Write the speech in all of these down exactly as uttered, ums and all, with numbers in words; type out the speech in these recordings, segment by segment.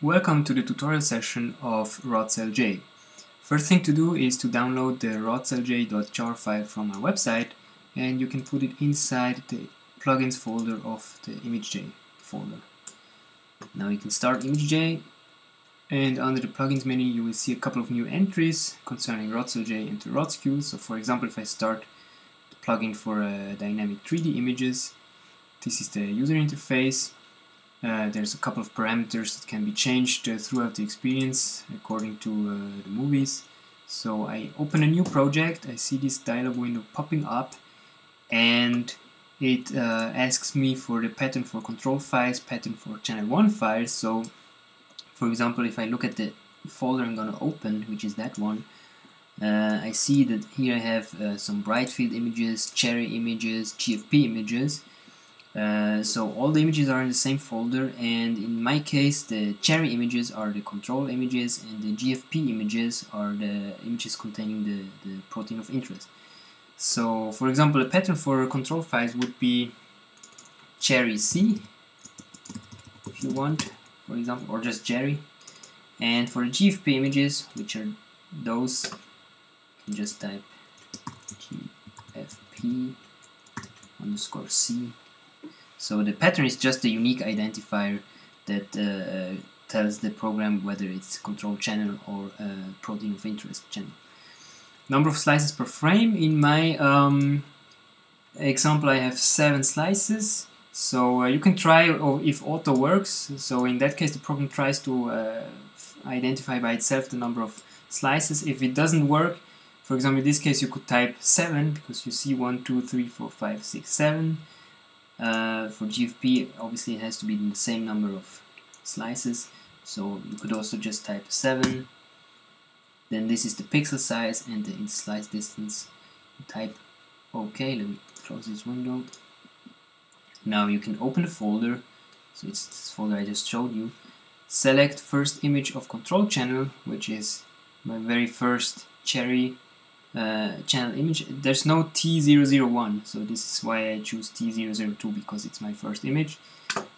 Welcome to the tutorial section of RodCellJ. First thing to do is to download the RodCellJ.jar file from our website, and you can put it inside the plugins folder of the ImageJ folder. Now you can start ImageJ, and under the plugins menu you will see a couple of new entries concerning RodCellJ and Rodscule. So for example, if I start the plugin for uh, dynamic three D images, this is the user interface. Uh, there's a couple of parameters that can be changed uh, throughout the experience according to uh, the movies. So I open a new project, I see this dialog window popping up, and it uh, asks me for the pattern for control files, pattern for channel one files. So for example, if I look at the folder I'm gonna open, which is that one, uh, I see that here I have uh, some bright field images, cherry images, G F P images. Uh, so all the images are in the same folder, and in my case the cherry images are the control images and the G F P images are the images containing the, the protein of interest. So for example, a pattern for control files would be cherry C if you want, for example, or just cherry. And for the G F P images, which are those, you can just type G F P underscore C. So the pattern is just a unique identifier that uh, tells the program whether it's control channel or uh, protein of interest channel. Number of slices per frame. In my um, example I have seven slices, so uh, you can try if auto works. So in that case the program tries to uh, identify by itself the number of slices. If it doesn't work, for example in this case, you could type seven because you see one, two, three, four, five, six, seven. Uh, for G F P obviously it has to be the same number of slices, so you could also just type seven. Then this is the pixel size and the slice distance. You type OK. Let me close this window. Now you can open the folder, so it's this folder I just showed you. Select first image of control channel, which is my very first cherry Uh, channel image. There's no T zero zero one, so this is why I choose T zero zero two, because it's my first image.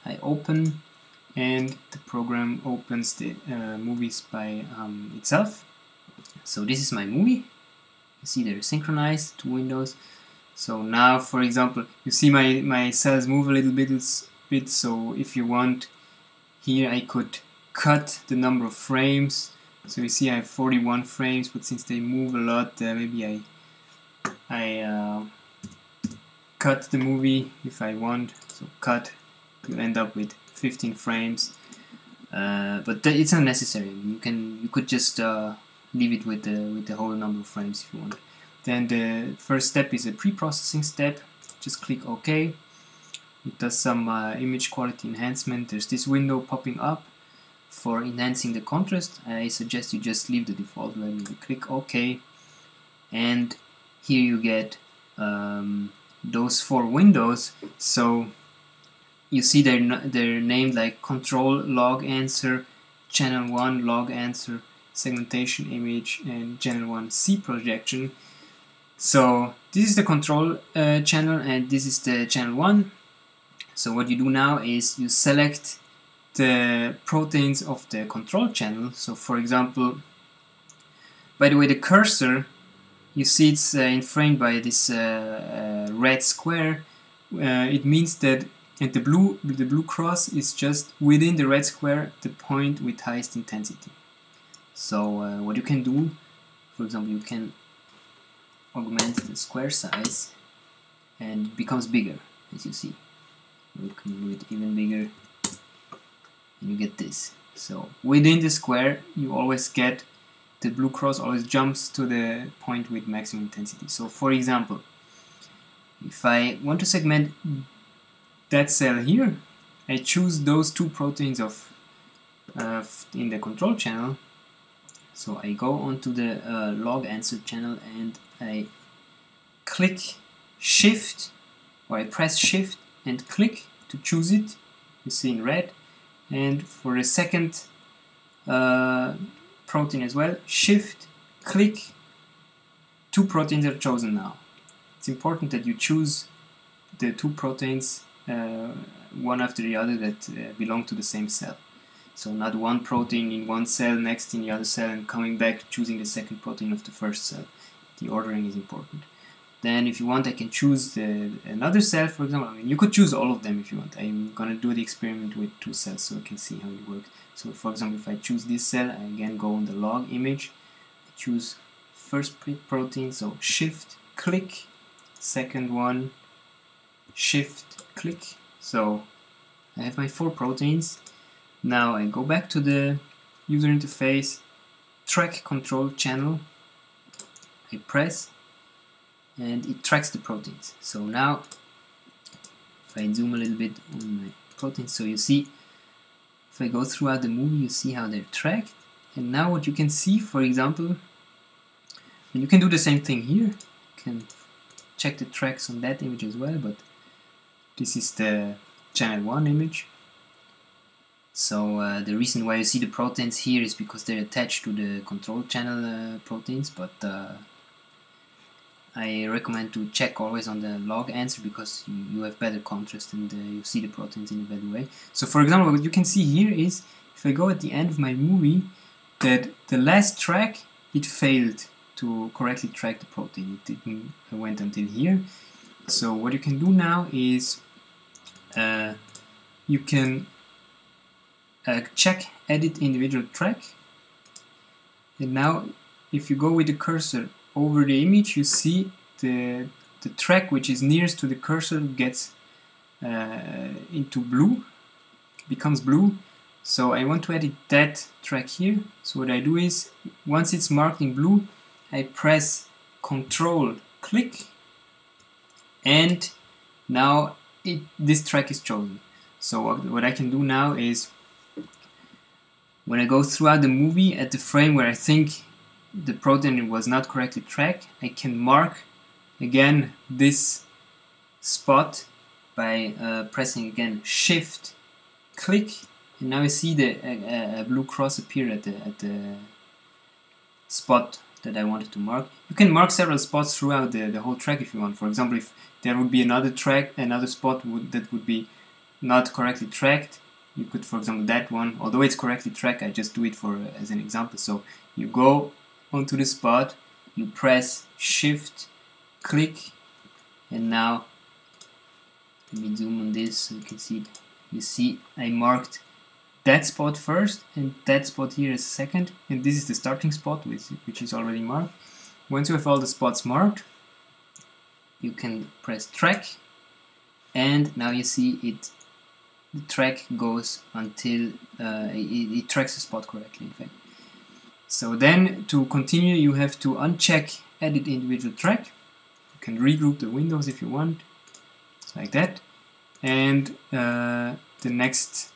I open, and the program opens the uh, movies by um, itself. So this is my movie. You see they're synchronized, two windows. So now, for example, you see my, my cells move a little bit, bit, so if you want, here I could cut the number of frames. So you see I have forty-one frames, but since they move a lot, uh, maybe I I uh, cut the movie if I want. So cut, you end up with fifteen frames. Uh, but th it's unnecessary. I mean, you can you could just uh, leave it with the with the whole number of frames if you want. Then the first step is a pre-processing step. Just click OK. It does some uh, image quality enhancement. There's this window popping up. For enhancing the contrast, I suggest you just leave the default value. You click OK, and here you get um, those four windows. So you see they're n they're named like control log answer, channel one log answer, segmentation image, and channel one C projection. So this is the control uh, channel, and this is the channel one. So what you do now is you select the proteins of the control channel. So for example, by the way, the cursor, you see it's uh, inframed by this uh, uh, red square. Uh, it means that, and the blue the blue cross is just within the red square, the point with highest intensity. So uh, what you can do, for example, you can augment the square size and it becomes bigger, as you see. You can do it even bigger. You get this. So within the square, you always get the blue cross always jumps to the point with maximum intensity. So for example, if I want to segment that cell here, I choose those two proteins of uh, in the control channel. So I go onto the uh, log answer channel and I click shift, or I press shift and click to choose it. You see in red. And for a second uh, protein as well, shift, click, two proteins are chosen now. It's important that you choose the two proteins uh, one after the other that uh, belong to the same cell. So not one protein in one cell, next in the other cell, and coming back choosing the second protein of the first cell. The ordering is important. Then if you want, I can choose the, another cell, for example. I mean, you could choose all of them if you want. I'm going to do the experiment with two cells so I can see how it works. So for example, if I choose this cell, I again go on the log image, I choose first protein, so shift click, second one, shift click. So I have my four proteins. Now I go back to the user interface, track control channel, I press, and it tracks the proteins. So now, if I zoom a little bit on my proteins, so you see, if I go throughout the movie, you see how they're tracked. And now what you can see, for example, and you can do the same thing here, you can check the tracks on that image as well, but this is the channel one image. So uh, the reason why you see the proteins here is because they're attached to the control channel uh, proteins, but uh, I recommend to check always on the log answer because you, you have better contrast and uh, you see the proteins in a better way. So for example, what you can see here is, if I go at the end of my movie, that the last track, it failed to correctly track the protein. It didn't, it went until here. So what you can do now is, uh, you can Uh, check edit individual track, and now if you go with the cursor over the image, you see the, the track which is nearest to the cursor gets uh, into blue, becomes blue. So I want to edit that track here. So what I do is, once it's marked in blue, I press control click, and now it, this track is chosen. So what, what I can do now is, when I go throughout the movie, at the frame where I think the protein was not correctly tracked, I can mark again this spot by uh, pressing again shift click, and now you see the uh, uh, blue cross appear at the, at the spot that I wanted to mark. You can mark several spots throughout the, the whole track if you want. For example, if there would be another track, another spot would, that would be not correctly tracked, you could, for example, that one, although it's correctly tracked, I just do it for uh, as an example. So you go onto the spot, you press shift click, and now let me zoom on this so you can see it. You see I marked that spot first and that spot here is second, and this is the starting spot which, which is already marked. Once you have all the spots marked, you can press track, and now you see it, the track goes until uh, it, it tracks the spot correctly, in fact. So then, to continue, you have to uncheck edit individual track. You can regroup the windows if you want, like that. And uh, the next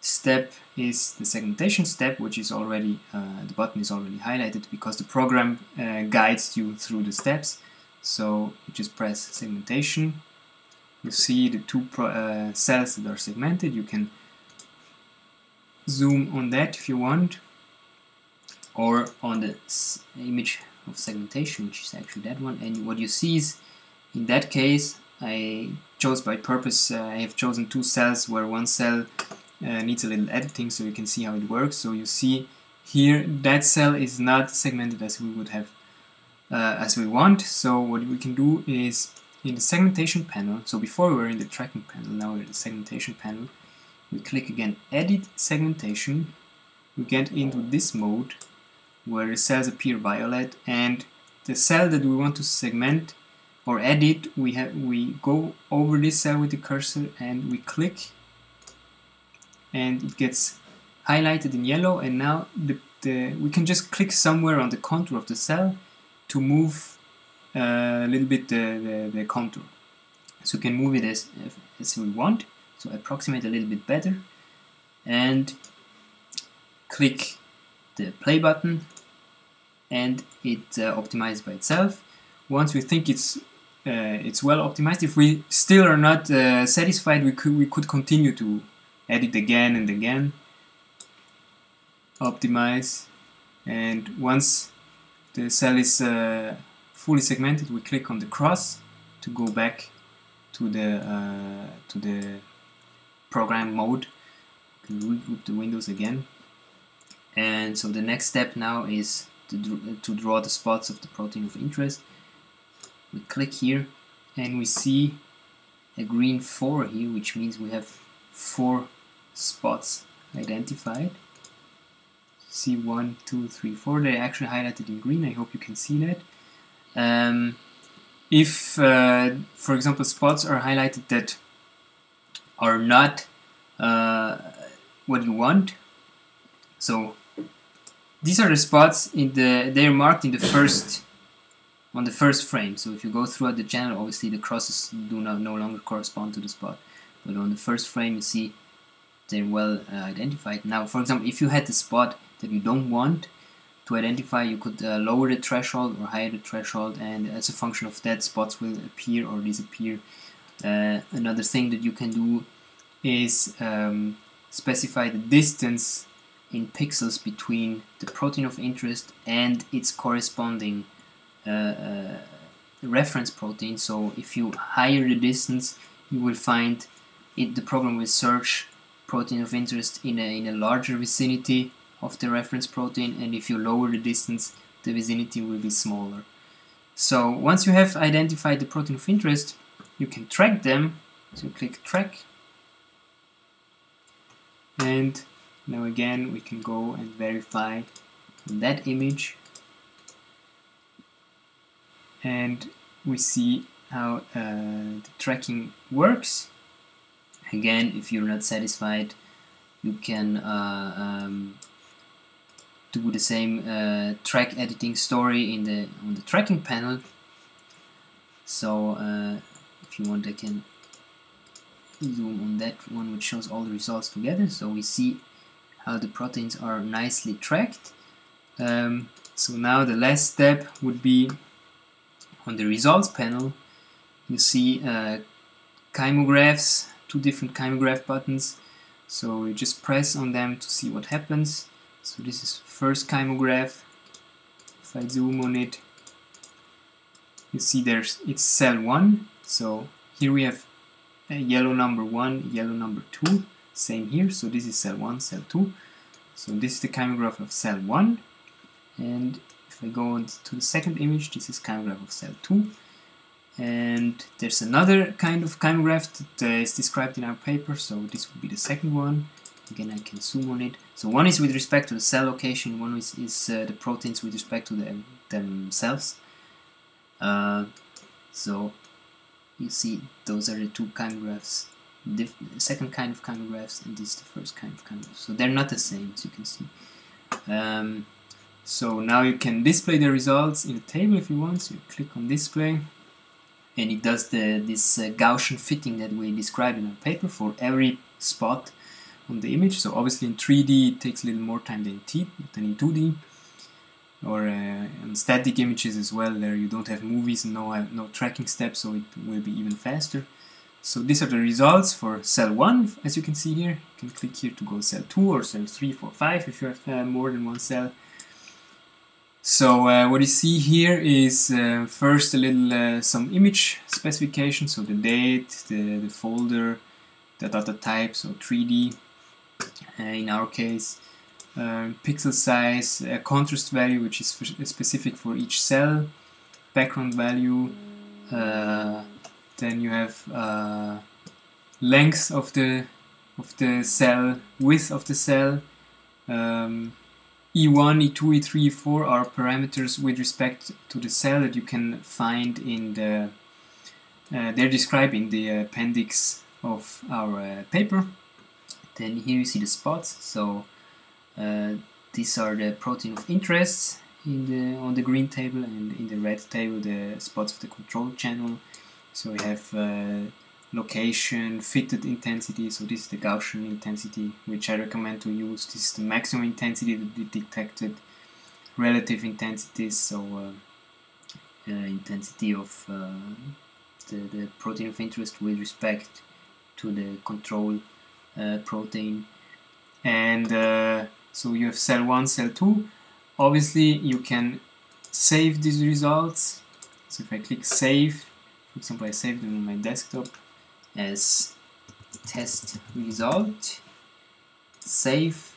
step is the segmentation step, which is already, uh, the button is already highlighted because the program uh, guides you through the steps. So you just press segmentation. You see the two pro uh, cells that are segmented. You can zoom on that if you want, or on the s image of segmentation, which is actually that one. And what you see is, in that case, I chose by purpose, uh, I have chosen two cells where one cell uh, needs a little editing, so you can see how it works. So you see here, that cell is not segmented as we would have, uh, as we want. So what we can do is, in the segmentation panel, so before we were in the tracking panel, now we're in the segmentation panel, we click again edit segmentation, we get into this mode where the cells appear violet, and the cell that we want to segment or edit, we have we go over this cell with the cursor and we click, and it gets highlighted in yellow, and now the, the we can just click somewhere on the contour of the cell to move Uh, a little bit the, the, the contour, so we can move it as, as we want, so approximate a little bit better, and click the play button, and it uh, optimizes by itself. Once we think it's uh, it's well optimized, if we still are not uh, satisfied, we could we could continue to edit again and again, optimize, and once the cell is uh, fully segmented, we click on the cross to go back to the uh, to the program mode can regroup the windows again. And so the next step now is to, dr to draw the spots of the protein of interest. We click here and we see a green four here, which means we have four spots identified. See one, two, three, four. They're actually highlighted in green. I hope you can see that. Um, if, uh, for example, spots are highlighted that are not uh, what you want, so these are the spots in the. They are marked in the first. On the first frame, so if you go throughout the channel, obviously the crosses do not no longer correspond to the spot, but on the first frame you see they're well uh, identified. Now, for example, if you had the spot that you don't want to identify, you could uh, lower the threshold or higher the threshold, and as a function of that, spots will appear or disappear. Uh, another thing that you can do is um, specify the distance in pixels between the protein of interest and its corresponding Uh, uh, reference protein. So if you higher the distance, you will find it, the program will search protein of interest in a, in a larger vicinity of the reference protein, and if you lower the distance, the vicinity will be smaller. So once you have identified the protein of interest, you can track them. So click track, and now again we can go and verify that image, and we see how uh, the tracking works. Again, if you're not satisfied, you can uh, um, do the same uh, track editing story in the on the tracking panel. So uh, if you want, I can zoom on that one, which shows all the results together. So we see how the proteins are nicely tracked. Um, so now the last step would be, on the results panel, you see uh, kymographs, two different kymograph buttons. So you just press on them to see what happens. So this is first kymograph. If I zoom on it, you see there's it's cell one. So here we have a yellow number one, yellow number two. Same here. So this is cell one, cell two. So this is the kymograph of cell one. And if I go on to the second image, this is kymograph of cell two. And there's another kind of kymograph that uh, is described in our paper, so this would be the second one. Again, I can zoom on it. So one is with respect to the cell location, one is, is uh, the proteins with respect to the, themselves. Uh, so you see those are the two kymographs, the second kind of kymographs, and this is the first kind of kymograph. So they're not the same, as you can see. Um, So now you can display the results in a table if you want. So you click on display, and it does the, this uh, Gaussian fitting that we described in our paper for every spot on the image. So obviously in three D it takes a little more time than, t than in two D, or uh, on static images as well. There you don't have movies and no, no tracking steps, so it will be even faster. So these are the results for cell one, as you can see here. You can click here to go cell two or cell three, four, five if you have uh, more than one cell. So uh, what you see here is uh, first a little uh, some image specification, so the date, the, the folder, the data type, so three D uh, in our case, uh, pixel size, uh, contrast value, which is specific for each cell, background value, uh, then you have uh, length of the of the cell, width of the cell. Um, E one, E two, E three, E four are parameters with respect to the cell that you can find in the, uh, they're described in the appendix of our uh, paper. Then here you see the spots, so uh, these are the protein of interest in the, on the green table, and in the red table the spots of the control channel. So we have uh, location, fitted intensity, so this is the Gaussian intensity, which I recommend to use. This is the maximum intensity that we detected, relative intensities, so uh, uh, intensity of uh, the, the protein of interest with respect to the control uh, protein. And uh, so you have cell one, cell two. Obviously you can save these results, so if I click save, for example I save them on my desktop as test result, save,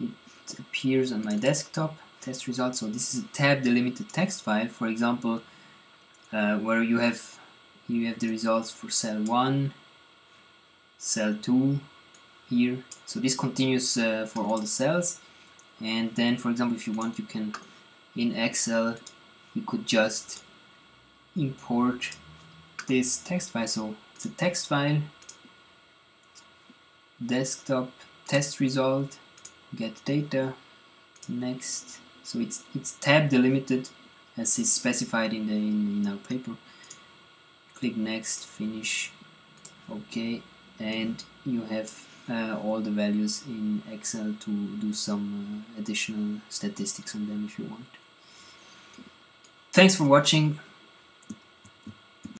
it appears on my desktop, test results. So this is a tab delimited text file, for example, uh, where you have you have the results for cell one, cell two here. So this continues uh, for all the cells. And then, for example, if you want, you can, in Excel, you could just import this text file. So it's a text file, desktop, test result, get data, next. So it's it's tab delimited as is specified in the in, in our paper. Click next, finish, okay, and you have uh, all the values in Excel to do some uh, additional statistics on them if you want. Thanks for watching.